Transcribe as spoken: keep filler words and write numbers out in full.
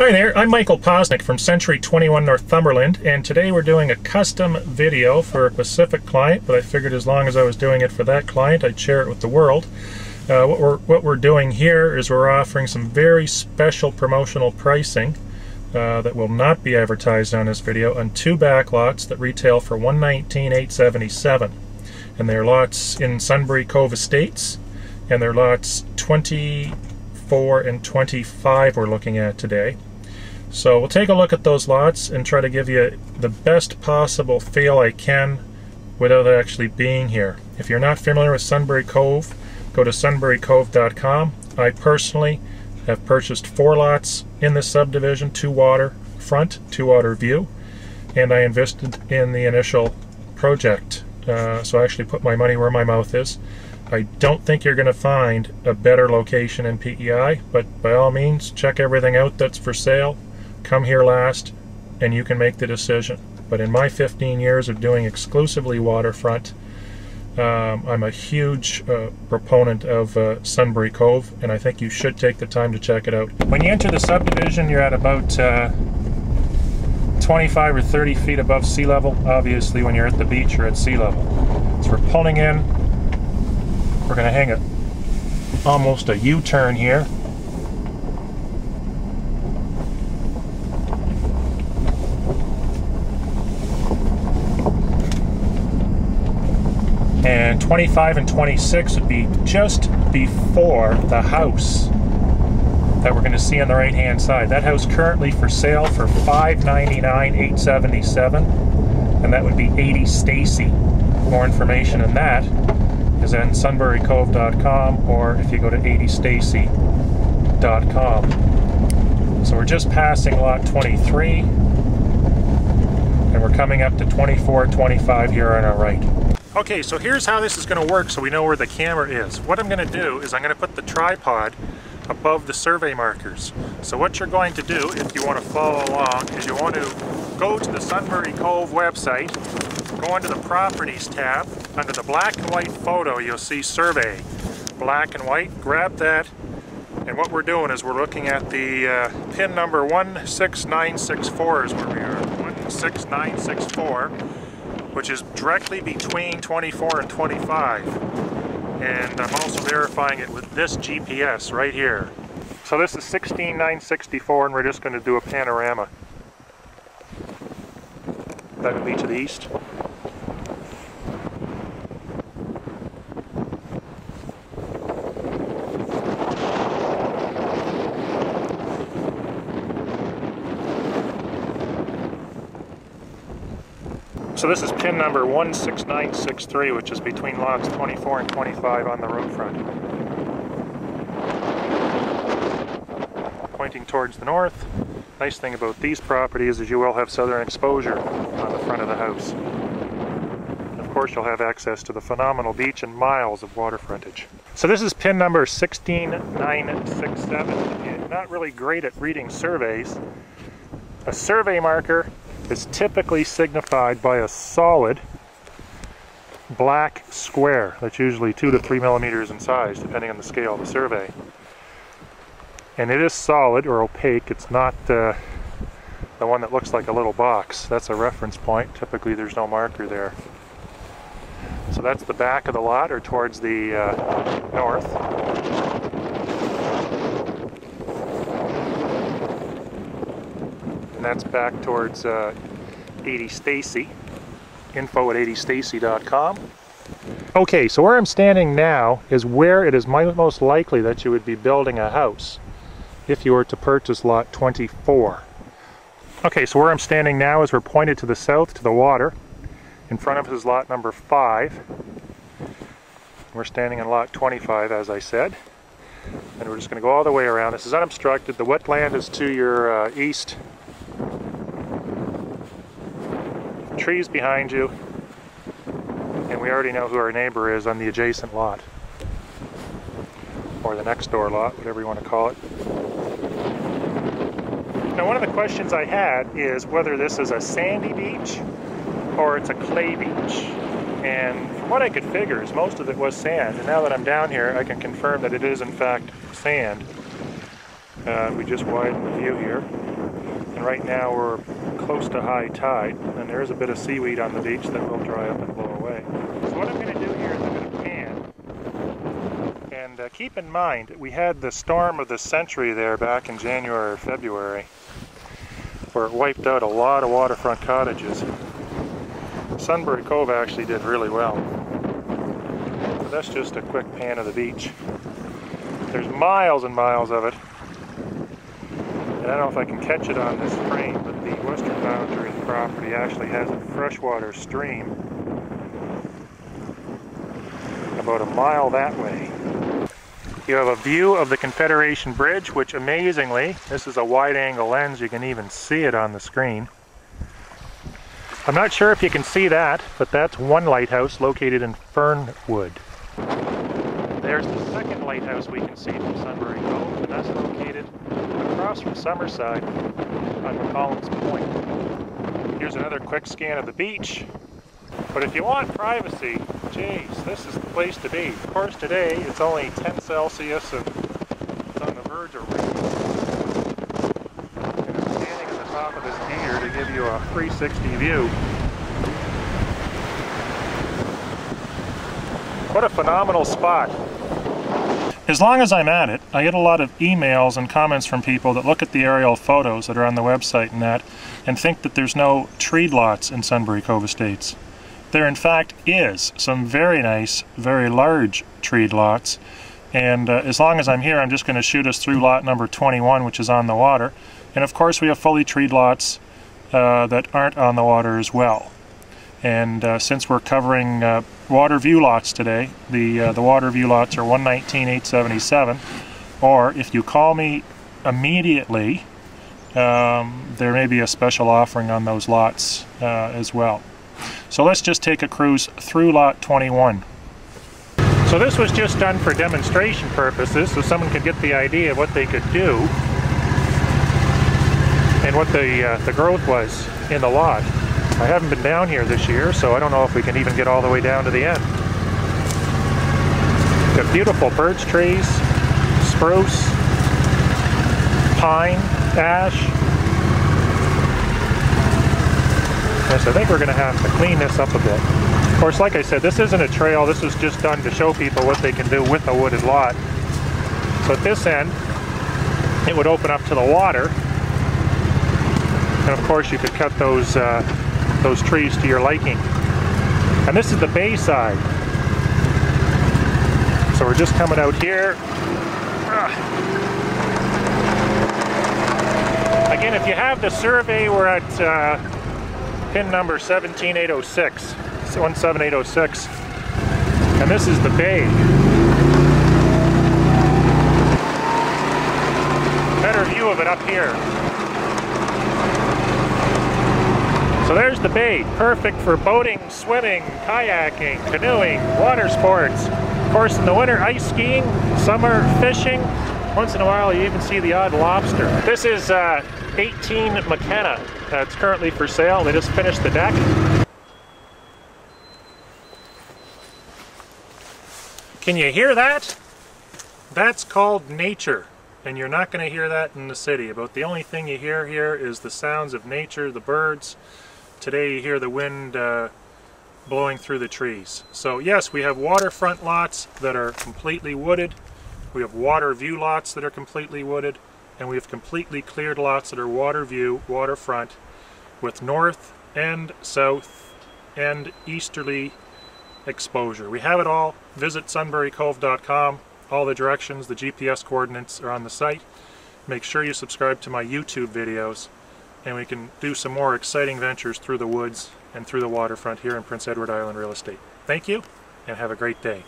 Hi there, I'm Michael Poczynek from Century twenty-one Northumberland, and today we're doing a custom video for a specific client, but I figured as long as I was doing it for that client, I'd share it with the world. Uh, what, we're, what we're doing here is we're offering some very special promotional pricing uh, that will not be advertised on this video on two back lots that retail for one hundred nineteen thousand eight hundred seventy-seven dollars. And they're lots in Sunbury Cove Estates, and they're lots twenty-four and twenty-five we're looking at today. So we'll take a look at those lots and try to give you the best possible feel I can without actually being here. If you're not familiar with Sunbury Cove, go to sunbury cove dot com. I personally have purchased four lots in this subdivision, two water front, two water view, and I invested in the initial project. Uh, so I actually put my money where my mouth is. I don't think you're going to find a better location in P E I, but by all means, check everything out that's for sale. Come here last, and you can make the decision. But in my fifteen years of doing exclusively waterfront, um, I'm a huge uh, proponent of uh, Sunbury Cove, and I think you should take the time to check it out. When you enter the subdivision, you're at about uh, twenty-five or thirty feet above sea level. Obviously, when you're at the beach, you're at sea level. So we're pulling in. We're going to hang a, almost a U-turn here. And twenty-five and twenty-six would be just before the house that we're going to see on the right-hand side. That house currently for sale for five hundred ninety-nine thousand eight hundred seventy-seven dollars, and that would be eighty Stacy. More information on that is on sunbury cove dot com, or if you go to eighty stacy dot com. So we're just passing lot twenty-three, and we're coming up to twenty-four, twenty-five here on our right. Okay, so here's how this is going to work so we know where the camera is. What I'm going to do is I'm going to put the tripod above the survey markers. So what you're going to do, if you want to follow along, is you want to go to the Sunbury Cove website, go under the Properties tab. Under the black and white photo, you'll see Survey. Black and white, grab that. And what we're doing is we're looking at the uh, pin number one six nine six four is where we are, one six nine six four, which is directly between twenty-four and twenty-five. And I'm also verifying it with this G P S right here. So this is sixteen nine sixty-four, and we're just going to do a panorama. That would be to the east. So this is pin number one six nine six three, which is between lots twenty-four and twenty-five on the road front. Pointing towards the north. Nice thing about these properties is you will have southern exposure on the front of the house. And of course you'll have access to the phenomenal beach and miles of water frontage. So this is pin number one six nine six seven. You're not really great at reading surveys. A survey marker is typically signified by a solid black square that's usually two to three millimeters in size, depending on the scale of the survey. And it is solid or opaque. It's not uh, the one that looks like a little box. That's a reference point. Typically there's no marker there. So that's the back of the lot, or towards the uh, north. And that's back towards uh, eighty Stacy, info at eighty stacy dot com. Okay, so where I'm standing now is where it is most likely that you would be building a house if you were to purchase lot twenty-four. Okay, so where I'm standing now is we're pointed to the south, to the water. In front of us is lot number five. We're standing on lot twenty-five, as I said. And we're just going to go all the way around. This is unobstructed. The wetland is to your uh, east. Trees behind you, and we already know who our neighbor is on the adjacent lot, or the next door lot, whatever you want to call it. Now, one of the questions I had is whether this is a sandy beach or it's a clay beach, and from what I could figure is most of it was sand, and now that I'm down here I can confirm that it is in fact sand. Uh, we just widened the view here. And right now we're close to high tide, and there is a bit of seaweed on the beach that will dry up and blow away. So what I'm going to do here is I'm going to pan. And uh, keep in mind, we had the storm of the century there back in January or February, where it wiped out a lot of waterfront cottages. Sunbury Cove actually did really well. So that's just a quick pan of the beach. There's miles and miles of it. And I don't know if I can catch it on this frame, but the western boundary of the property actually has a freshwater stream about a mile that way. You have a view of the Confederation Bridge, which amazingly, this is a wide-angle lens, you can even see it on the screen. I'm not sure if you can see that, but that's one lighthouse located in Fernwood. There's the second lighthouse we can see from Sunbury Cove, and that's located across from Summerside on Collins Point. Here's another quick scan of the beach. But if you want privacy, geez, this is the place to be. Of course, today it's only ten Celsius, and it's on the verge of rain. And I'm standing at the top of this pier to give you a three sixty view. What a phenomenal spot. As long as I'm at it, I get a lot of emails and comments from people that look at the aerial photos that are on the website and that, and think that there's no tree lots in Sunbury Cove Estates. There in fact is some very nice, very large treed lots, and uh, as long as I'm here I'm just going to shoot us through lot number twenty-one, which is on the water, and of course we have fully treed lots uh, that aren't on the water as well. And uh, since we're covering uh, water view lots today, the uh, the water view lots are one nineteen eight seventy-seven, or if you call me immediately, um, there may be a special offering on those lots uh, as well. So let's just take a cruise through lot twenty-one. So this was just done for demonstration purposes, so someone could get the idea of what they could do and what the uh, the growth was in the lot. I haven't been down here this year, so I don't know if we can even get all the way down to the end. We've got beautiful birch trees, spruce, pine, ash. Yes, I think we're going to have to clean this up a bit. Of course, like I said, this isn't a trail. This is just done to show people what they can do with a wooded lot. So at this end, it would open up to the water. And of course, you could cut those uh, those trees to your liking. And this is the bay side. So we're just coming out here. Ugh. Again, if you have the survey, we're at uh, pin number one seven eight oh six. It's one seven eight oh six. And this is the bay. Better view of it up here. So there's the bay, perfect for boating, swimming, kayaking, canoeing, water sports. Of course, in the winter, ice skiing, summer fishing. Once in a while, you even see the odd lobster. This is uh, eighteen McKenna. Uh, it's currently for sale. They just finished the deck. Can you hear that? That's called nature. And you're not going to hear that in the city. About the only thing you hear here is the sounds of nature, the birds. Today you hear the wind uh, blowing through the trees. So yes, we have waterfront lots that are completely wooded, we have water view lots that are completely wooded, and we have completely cleared lots that are water view, waterfront, with north and south and easterly exposure. We have it all. Visit sunbury cove dot com. All the directions, the G P S coordinates are on the site. Make sure you subscribe to my YouTube videos, and we can do some more exciting ventures through the woods and through the waterfront here in Prince Edward Island real estate. Thank you, and have a great day.